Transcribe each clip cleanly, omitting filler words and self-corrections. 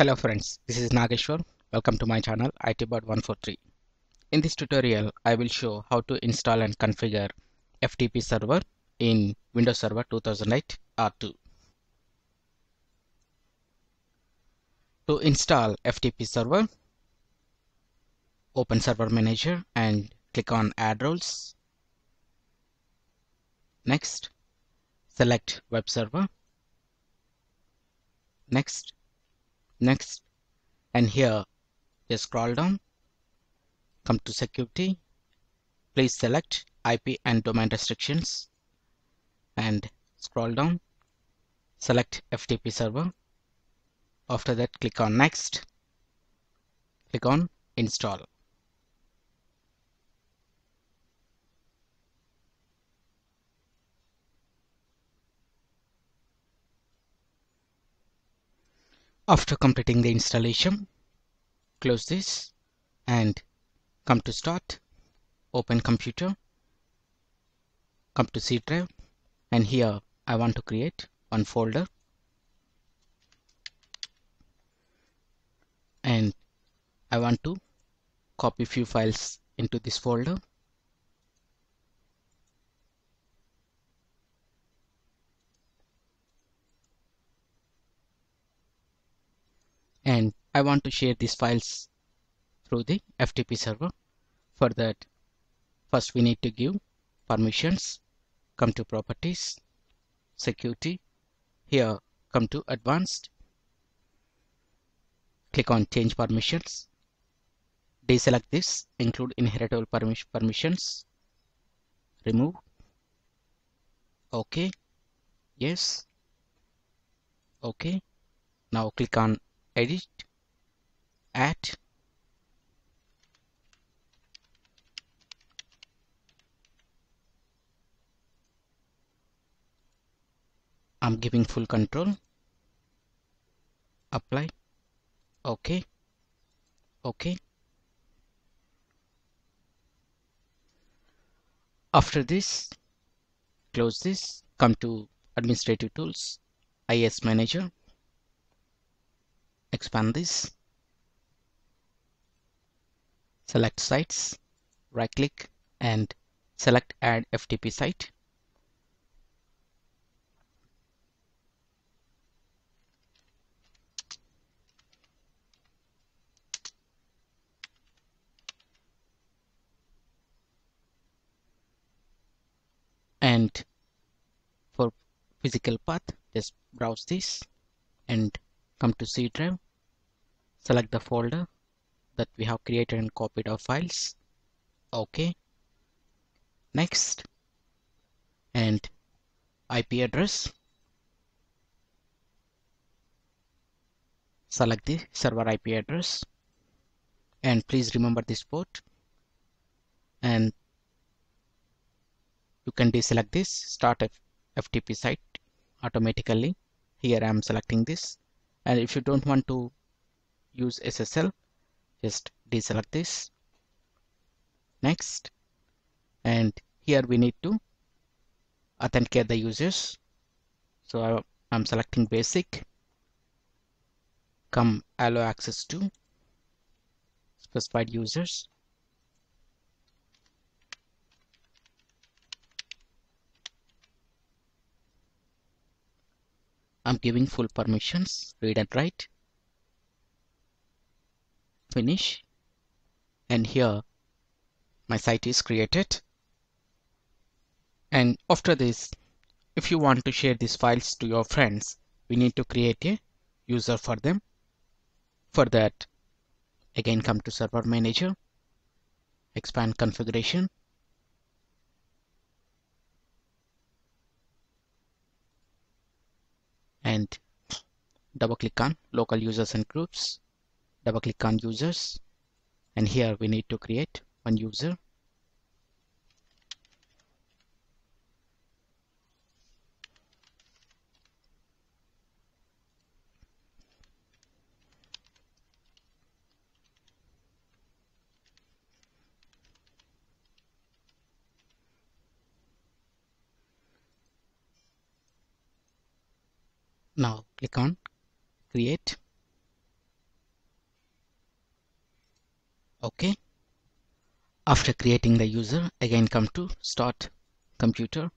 Hello friends, this is Nageshwar. Welcome to my channel ITbird143. In this tutorial, I will show how to install and configure FTP server in Windows Server 2008 R2. To install FTP server, open Server Manager and click on Add Roles. Next, select Web Server. Next, and here just scroll down, come to security, please select IP and domain restrictions and scroll down, select FTP server. After that, click on next, click on install. After completing the installation, close this and come to Start, open Computer, come to C drive, and here I want to create one folder and I want to copy few files into this folder. And I want to share these files through the FTP server. For that, first we need to give permissions. Come to Properties, Security. Here, come to Advanced. Click on Change Permissions. Deselect this, include inheritable permissions. Remove. OK. Yes. OK. Now click on Edit, Add, I'm giving full control, Apply, OK, OK. After this, close this, come to Administrative Tools, IIS Manager. Expand this, select sites, right click and select add FTP site. And for physical path, just browse this and come to C drive, select the folder that we have created and copied our files. OK. Next. And IP address. Select the server IP address. And please remember this port. And you can deselect this, start FTP site automatically. Here I am selecting this. And if you don't want to use SSL, just deselect this. Next. And here we need to authenticate the users. So I'm selecting basic. Come allow access to specified users. I'm giving full permissions, read and write, finish, and here my site is created. And after this, if you want to share these files to your friends, we need to create a user for them. For that, again come to Server Manager, expand Configuration, and double click on local users and groups, double click on users, and here we need to create one user. Now click on Create After creating the user, again come to Start Computer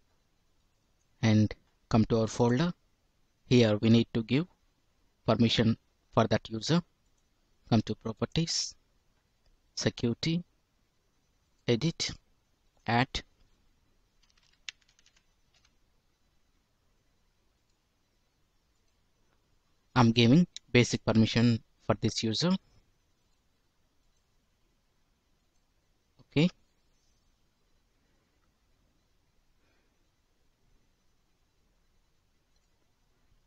and come to our folder. Here we need to give permission for that user. Come to Properties, Security, Edit, Add. I'm giving basic permission for this user. Okay.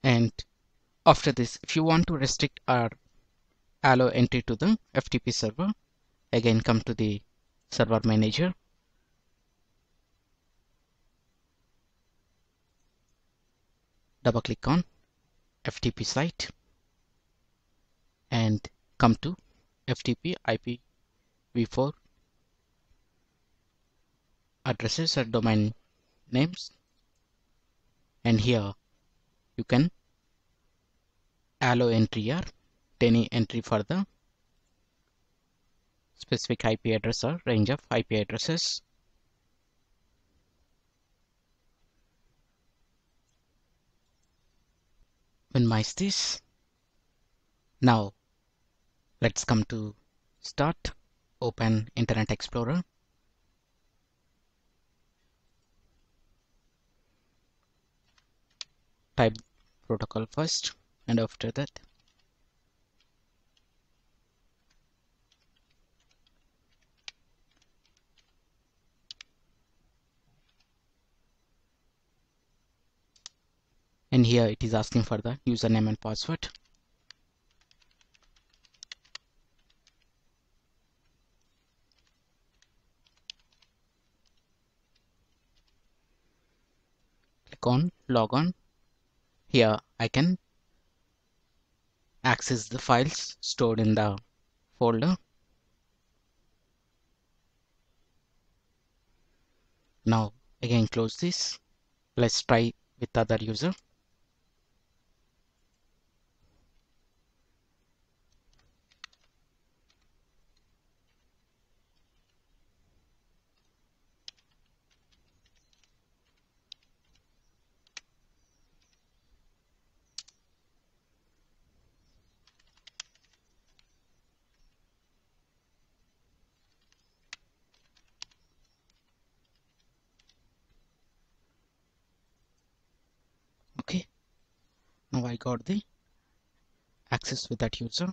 And after this, if you want to restrict or allow entry to the FTP server, again come to the server manager. Double click on FTP site and come to FTP IPv4 addresses or domain names, and here you can allow entry or any entry for the specific IP address or range of IP addresses. Minimize this. Now let's come to Start, open Internet Explorer, type protocol first, and after that and here it is asking for the username and password. Click on Log On. Here I can access the files stored in the folder. Now again close this. Let's try with other user. Now I got the access with that user.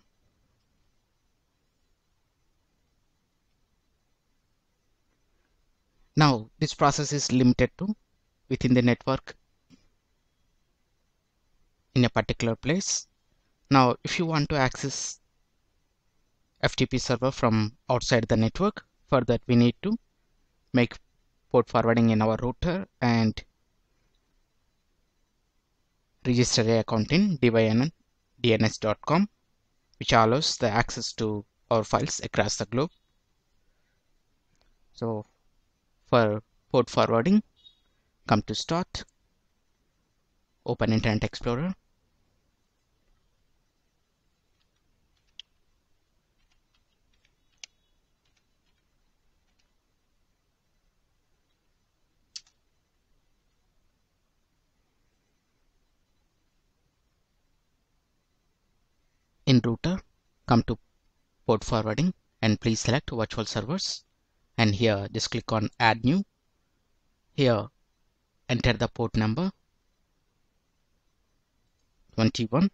Now this process is limited to within the network in a particular place. Now if you want to access FTP server from outside the network, for that we need to make port forwarding in our router and register an account in DynDNS.com, which allows the access to our files across the globe. So for port forwarding, come to Start, open Internet Explorer, in router, come to port forwarding and please select virtual servers, and here just click on Add New. Here enter the port number 21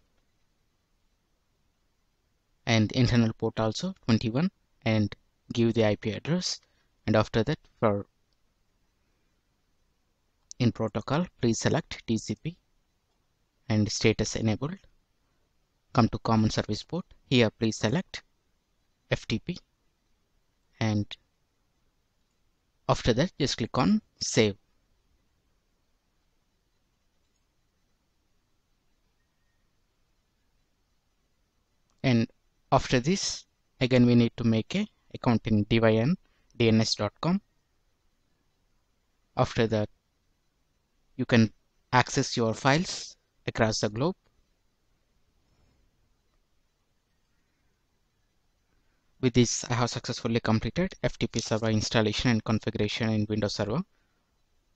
and internal port also 21 and give the IP address, and after that for in protocol please select TCP and status enabled. Come to Common Service Port. Here please select FTP and after that just click on Save. And after this again we need to make an account in DynDNS.com. After that you can access your files across the globe. With this, I have successfully completed FTP server installation and configuration in Windows Server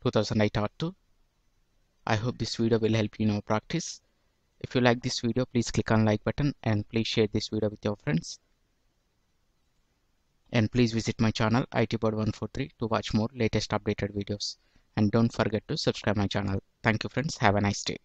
2008 R2. I hope this video will help you in your practice. If you like this video, please click on like button and please share this video with your friends. And please visit my channel ITbird143 to watch more latest updated videos. And don't forget to subscribe my channel. Thank you friends. Have a nice day.